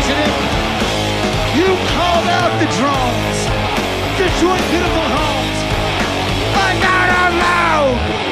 President, you called out the drones. Detroit Beautiful Homes, but not allowed.